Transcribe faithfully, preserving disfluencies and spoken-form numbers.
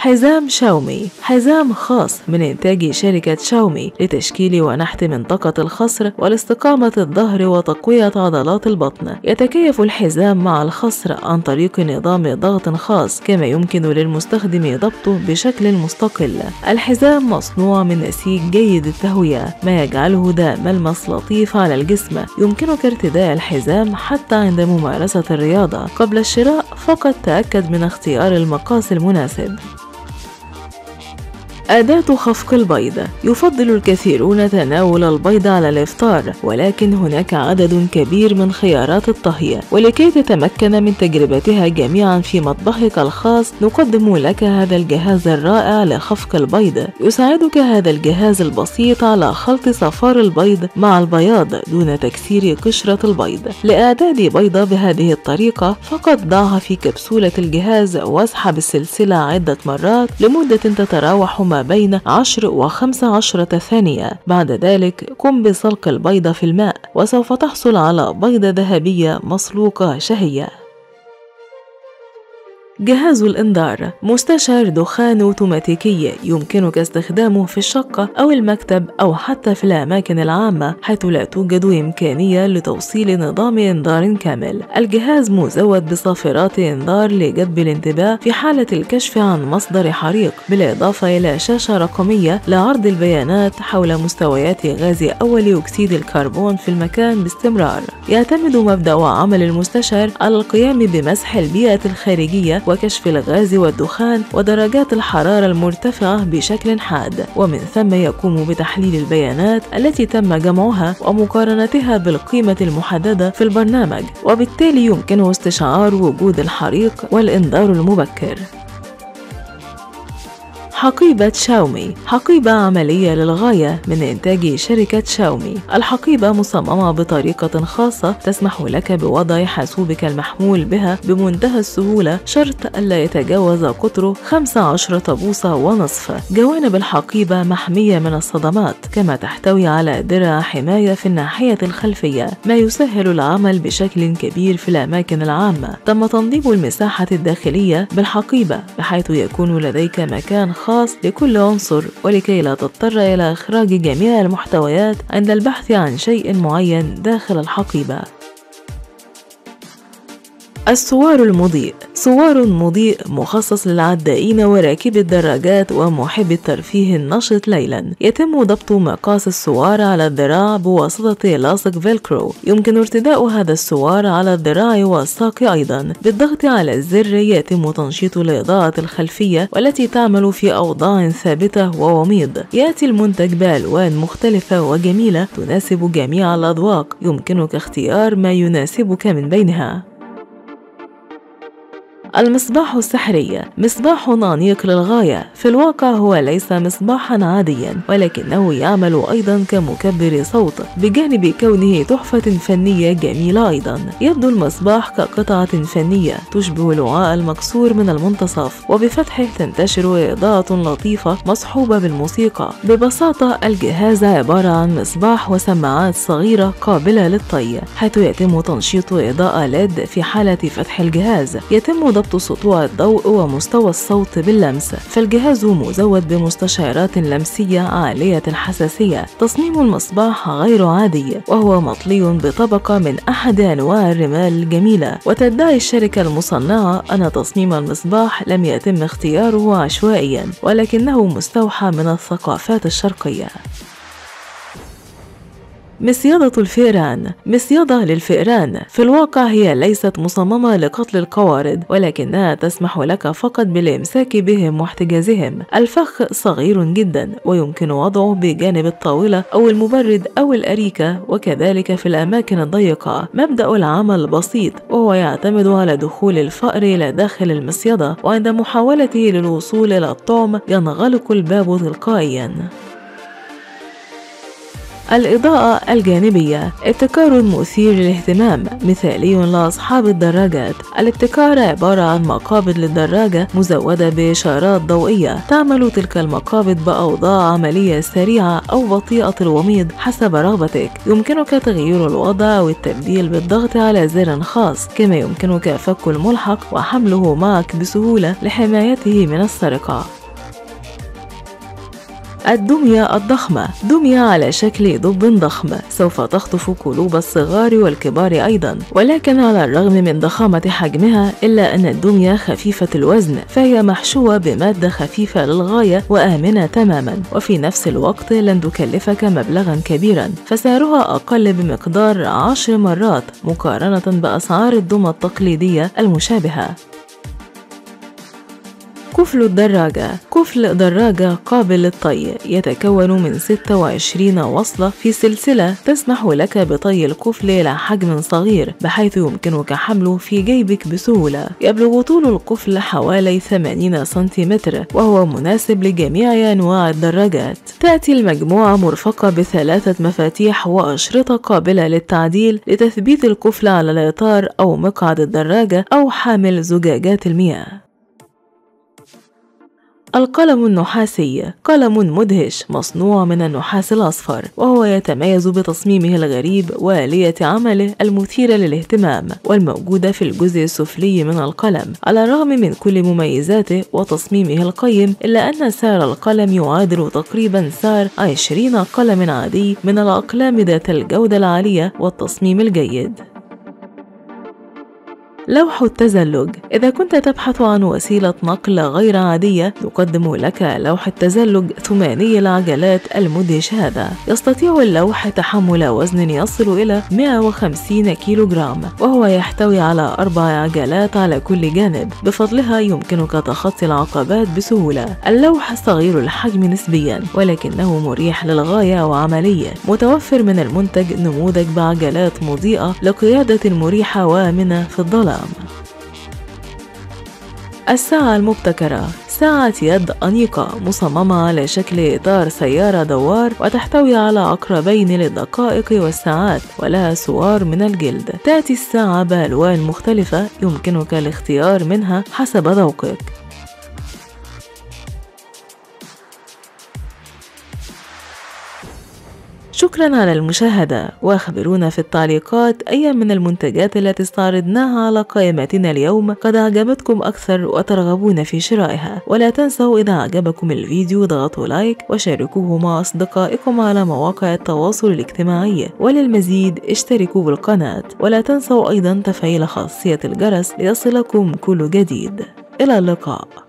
حزام شاومي، حزام خاص من إنتاج شركة شاومي لتشكيل ونحت منطقة الخصر والاستقامة الظهر وتقوية عضلات البطن. يتكيف الحزام مع الخصر عن طريق نظام ضغط خاص، كما يمكن للمستخدم ضبطه بشكل مستقل. الحزام مصنوع من نسيج جيد التهوية، ما يجعله ذا ملمس لطيف على الجسم. يمكنك ارتداء الحزام حتى عند ممارسة الرياضة. قبل الشراء فقط تأكد من اختيار المقاس المناسب. أداة خفق البيض. يفضل الكثيرون تناول البيض على الإفطار، ولكن هناك عدد كبير من خيارات الطهي، ولكي تتمكن من تجربتها جميعا في مطبخك الخاص نقدم لك هذا الجهاز الرائع لخفق البيض. يساعدك هذا الجهاز البسيط على خلط صفار البيض مع البياض دون تكسير قشرة البيض. لإعداد بيضة بهذه الطريقة فقط ضعها في كبسولة الجهاز واسحب السلسلة عدة مرات لمدة تتراوح ما بين عشر وخمس عشرة ثانية. بعد ذلك قم بسلق البيضة في الماء وسوف تحصل على بيضة ذهبية مسلوقة شهية. جهاز الإنذار. مستشعر دخان أوتوماتيكي يمكنك استخدامه في الشقة أو المكتب أو حتى في الأماكن العامة، حيث لا توجد إمكانية لتوصيل نظام إنذار كامل. الجهاز مزود بصافرات إنذار لجذب الانتباه في حالة الكشف عن مصدر حريق، بالإضافة إلى شاشة رقمية لعرض البيانات حول مستويات غاز أول أكسيد الكربون في المكان باستمرار. يعتمد مبدأ عمل المستشعر على القيام بمسح البيئة الخارجية وكشف الغاز والدخان ودرجات الحرارة المرتفعة بشكل حاد، ومن ثم يقوم بتحليل البيانات التي تم جمعها ومقارنتها بالقيمة المحددة في البرنامج، وبالتالي يمكنه استشعار وجود الحريق والإنذار المبكر. حقيبة شاومي. حقيبة عملية للغاية من إنتاج شركة شاومي. الحقيبة مصممة بطريقة خاصة تسمح لك بوضع حاسوبك المحمول بها بمنتهى السهولة، شرط ألا يتجاوز قطره خمسة عشر بوصة ونصف. جوانب الحقيبة محمية من الصدمات، كما تحتوي على درع حماية في الناحية الخلفية، ما يسهل العمل بشكل كبير في الأماكن العامة. تم تنظيم المساحة الداخلية بالحقيبة بحيث يكون لديك مكان خاص خاص لكل عنصر، ولكي لا تضطر إلى إخراج جميع المحتويات عند البحث عن شيء معين داخل الحقيبة. السوار المضيء. سوار مضيء مخصص للعدائين وراكبي الدراجات ومحبي الترفيه النشط ليلا. يتم ضبط مقاس السوار على الذراع بواسطة لاصق فيلكرو. يمكن ارتداء هذا السوار على الذراع والساق أيضا. بالضغط على الزر يتم تنشيط الإضاءة الخلفية والتي تعمل في أوضاع ثابتة ووميض. يأتي المنتج بألوان مختلفة وجميلة تناسب جميع الأذواق، يمكنك اختيار ما يناسبك من بينها. المصباح السحري. مصباح أنيق للغاية. في الواقع هو ليس مصباحا عاديا، ولكنه يعمل أيضا كمكبر صوت، بجانب كونه تحفة فنية جميلة أيضا. يبدو المصباح كقطعة فنية تشبه الوعاء المكسور من المنتصف، وبفتحه تنتشر إضاءة لطيفة مصحوبة بالموسيقى. ببساطة الجهاز عبارة عن مصباح وسماعات صغيرة قابلة للطي، حيث يتم تنشيط إضاءة ليد في حالة فتح الجهاز. يتم ضبط سطوع الضوء ومستوى الصوت باللمس. فالجهاز مزود بمستشعرات لمسية عالية الحساسية. تصميم المصباح غير عادي، وهو مطلي بطبقة من أحد أنواع الرمال الجميلة، وتدعي الشركة المصنعة أن تصميم المصباح لم يتم اختياره عشوائيا، ولكنه مستوحى من الثقافات الشرقية. مصيادة الفئران. مصيادة للفئران في الواقع هي ليست مصممة لقتل القوارض، ولكنها تسمح لك فقط بالإمساك بهم واحتجازهم. الفخ صغير جدا ويمكن وضعه بجانب الطاولة أو المبرد أو الأريكة، وكذلك في الأماكن الضيقة. مبدأ العمل بسيط، وهو يعتمد على دخول الفأر إلى داخل المصيادة، وعند محاولته للوصول إلى الطعم ينغلق الباب تلقائيا. الإضاءة الجانبية، ابتكار مثير للاهتمام مثالي لأصحاب الدراجات. الابتكار عبارة عن مقابض للدراجة مزودة بإشارات ضوئية، تعمل تلك المقابض بأوضاع عملية سريعة أو بطيئة الوميض حسب رغبتك. يمكنك تغيير الوضع والتبديل بالضغط على زر خاص، كما يمكنك فك الملحق وحمله معك بسهولة لحمايته من السرقة. الدمية الضخمة. دمية على شكل دب ضخم سوف تخطف قلوب الصغار والكبار أيضا، ولكن على الرغم من ضخامة حجمها إلا أن الدمية خفيفة الوزن، فهي محشوة بمادة خفيفة للغاية وآمنة تماما، وفي نفس الوقت لن تكلفك مبلغا كبيرا، فسعرها أقل بمقدار عشر مرات مقارنة بأسعار الدمى التقليدية المشابهة. كفل الدراجة. كفل دراجة قابل للطي يتكون من ستة وعشرين وصلة في سلسلة، تسمح لك بطي الكفل إلى حجم صغير بحيث يمكنك حمله في جيبك بسهولة. يبلغ طول القفل حوالي ثمانين سنتيمتر، وهو مناسب لجميع أنواع الدراجات. تأتي المجموعة مرفقة بثلاثة مفاتيح وأشرطة قابلة للتعديل لتثبيت الكفل على الإطار أو مقعد الدراجة أو حامل زجاجات المياه. القلم النحاسي. قلم مدهش مصنوع من النحاس الأصفر، وهو يتميز بتصميمه الغريب وآلية عمله المثيرة للاهتمام والموجودة في الجزء السفلي من القلم. على الرغم من كل مميزاته وتصميمه القيم، إلا أن سعر القلم يعادل تقريبا سعر عشرين قلم عادي من الأقلام ذات الجودة العالية والتصميم الجيد. لوح التزلج. إذا كنت تبحث عن وسيلة نقل غير عادية، نقدم لك لوح التزلج ثماني العجلات المدهش هذا. يستطيع اللوح تحمل وزن يصل إلى مئة وخمسين كيلوغرام، وهو يحتوي على أربع عجلات على كل جانب، بفضلها يمكنك تخطي العقبات بسهولة. اللوح صغير الحجم نسبيا، ولكنه مريح للغاية وعملي. متوفر من المنتج نموذج بعجلات مضيئة لقيادة مريحة وآمنة في الظلام. الساعة المبتكرة. ساعة يد أنيقة مصممة على شكل إطار سيارة دوار، وتحتوي على عقربين للدقائق والساعات، ولها سوار من الجلد. تأتي الساعة بألوان مختلفة يمكنك الاختيار منها حسب ذوقك. شكرا على المشاهدة، واخبرونا في التعليقات أي من المنتجات التي استعرضناها على قائمتنا اليوم قد أعجبتكم أكثر وترغبون في شرائها. ولا تنسوا إذا أعجبكم الفيديو ضغطوا لايك وشاركوه مع أصدقائكم على مواقع التواصل الاجتماعي، وللمزيد اشتركوا بالقناة، ولا تنسوا أيضا تفعيل خاصية الجرس ليصلكم كل جديد. إلى اللقاء.